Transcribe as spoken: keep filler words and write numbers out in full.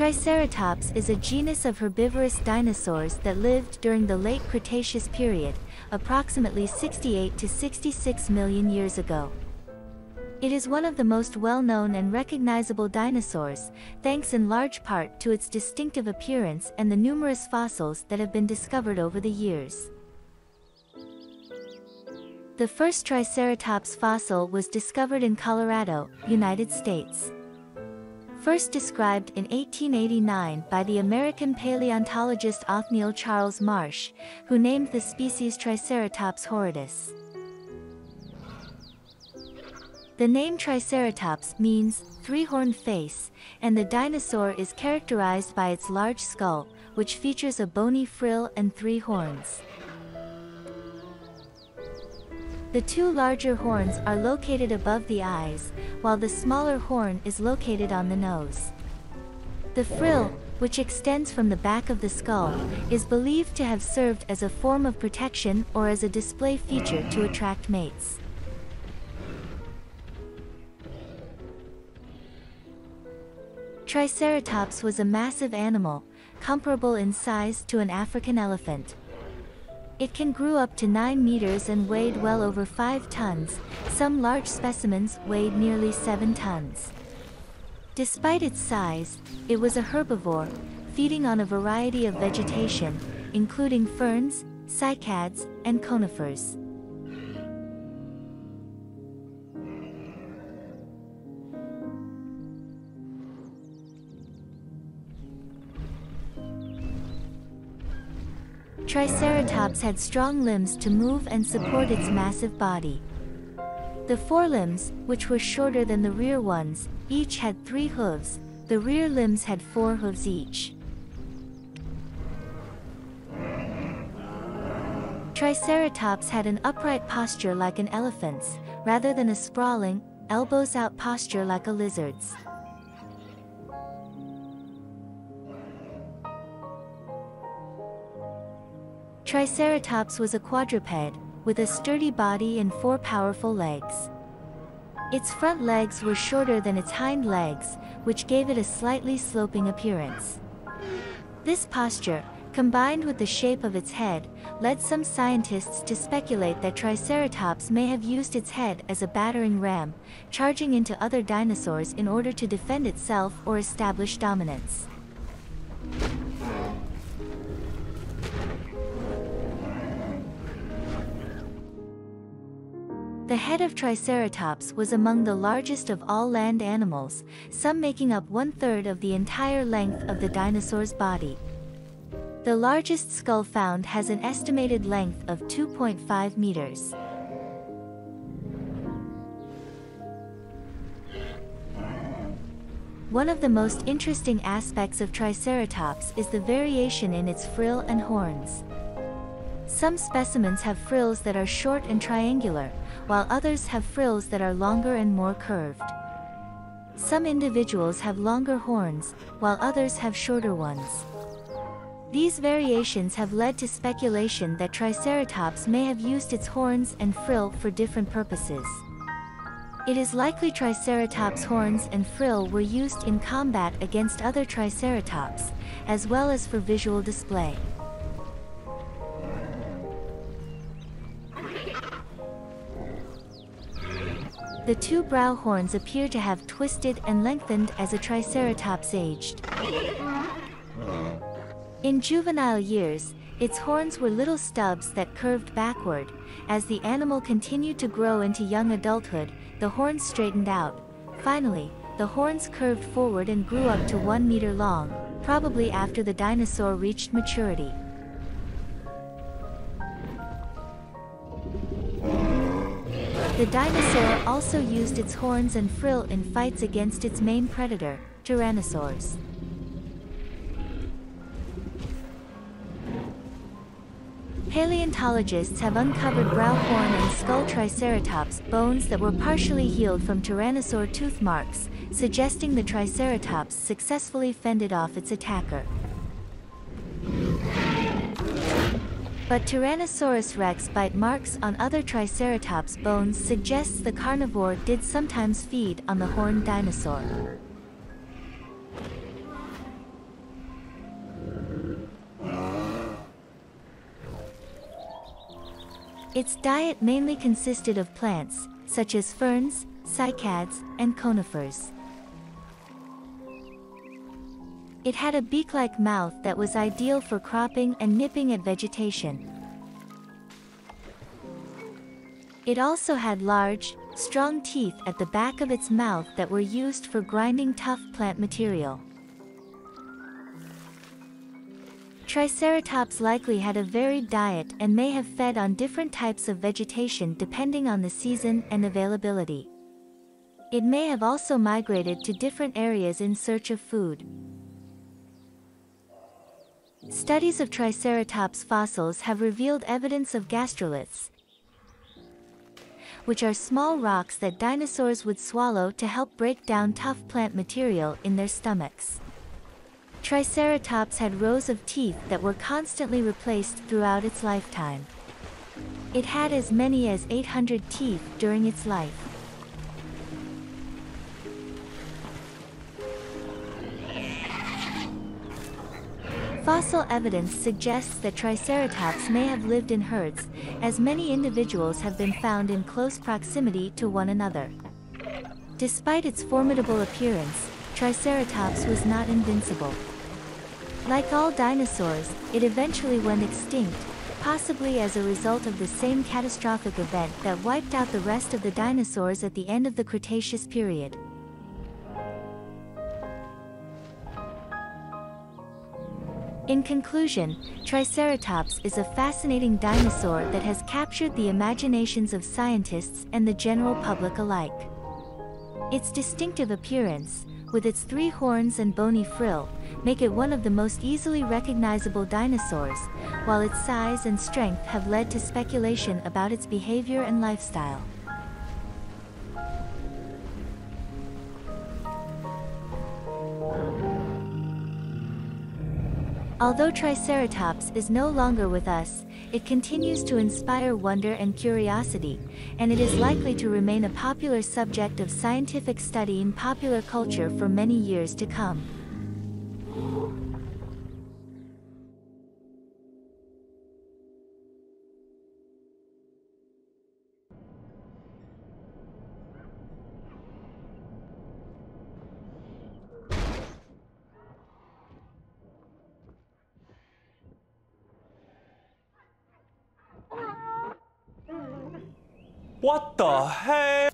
Triceratops is a genus of herbivorous dinosaurs that lived during the late Cretaceous period, approximately sixty-eight to sixty-six million years ago. It is one of the most well-known and recognizable dinosaurs, thanks in large part to its distinctive appearance and the numerous fossils that have been discovered over the years. The first Triceratops fossil was discovered in Colorado, United States. First described in eighteen eighty-nine by the American paleontologist Othniel Charles Marsh, who named the species Triceratops horridus. The name Triceratops means three-horned face, and the dinosaur is characterized by its large skull, which features a bony frill and three horns. The two larger horns are located above the eyes, while the smaller horn is located on the nose. The frill, which extends from the back of the skull, is believed to have served as a form of protection or as a display feature to attract mates. Triceratops was a massive animal, comparable in size to an African elephant. It can grow up to nine meters and weighed well over five tons, some large specimens weighed nearly seven tons. Despite its size, it was a herbivore, feeding on a variety of vegetation, including ferns, cycads, and conifers. Triceratops had strong limbs to move and support its massive body. The forelimbs, which were shorter than the rear ones, each had three hooves, the rear limbs had four hooves each. Triceratops had an upright posture like an elephant's, rather than a sprawling, elbows-out posture like a lizard's. Triceratops was a quadruped, with a sturdy body and four powerful legs. Its front legs were shorter than its hind legs, which gave it a slightly sloping appearance. This posture, combined with the shape of its head, led some scientists to speculate that Triceratops may have used its head as a battering ram, charging into other dinosaurs in order to defend itself or establish dominance. The head of Triceratops was among the largest of all land animals, some making up one-third of the entire length of the dinosaur's body. The largest skull found has an estimated length of two point five meters. One of the most interesting aspects of Triceratops is the variation in its frill and horns. Some specimens have frills that are short and triangular, while others have frills that are longer and more curved. Some individuals have longer horns, while others have shorter ones. These variations have led to speculation that Triceratops may have used its horns and frill for different purposes. It is likely Triceratops' horns and frill were used in combat against other Triceratops, as well as for visual display. The two brow horns appear to have twisted and lengthened as a Triceratops aged. In juvenile years, its horns were little stubs that curved backward. As the animal continued to grow into young adulthood, the horns straightened out. Finally, the horns curved forward and grew up to one meter long, probably after the dinosaur reached maturity. The dinosaur also used its horns and frill in fights against its main predator, tyrannosaurs. Paleontologists have uncovered brow horn and skull Triceratops bones that were partially healed from tyrannosaur tooth marks, suggesting the Triceratops successfully fended off its attacker. But Tyrannosaurus rex bite marks on other Triceratops bones suggests the carnivore did sometimes feed on the horned dinosaur. Its diet mainly consisted of plants, such as ferns, cycads, and conifers. It had a beak-like mouth that was ideal for cropping and nipping at vegetation. It also had large, strong teeth at the back of its mouth that were used for grinding tough plant material. Triceratops likely had a varied diet and may have fed on different types of vegetation depending on the season and availability. It may have also migrated to different areas in search of food. Studies of Triceratops fossils have revealed evidence of gastroliths, which are small rocks that dinosaurs would swallow to help break down tough plant material in their stomachs. Triceratops had rows of teeth that were constantly replaced throughout its lifetime. It had as many as eight hundred teeth during its life. Fossil evidence suggests that Triceratops may have lived in herds, as many individuals have been found in close proximity to one another. Despite its formidable appearance, Triceratops was not invincible. Like all dinosaurs, it eventually went extinct, possibly as a result of the same catastrophic event that wiped out the rest of the dinosaurs at the end of the Cretaceous period. In conclusion, Triceratops is a fascinating dinosaur that has captured the imaginations of scientists and the general public alike. Its distinctive appearance, with its three horns and bony frill, make it one of the most easily recognizable dinosaurs, while its size and strength have led to speculation about its behavior and lifestyle. Although Triceratops is no longer with us, it continues to inspire wonder and curiosity, and it is likely to remain a popular subject of scientific study in popular culture for many years to come. What the heck?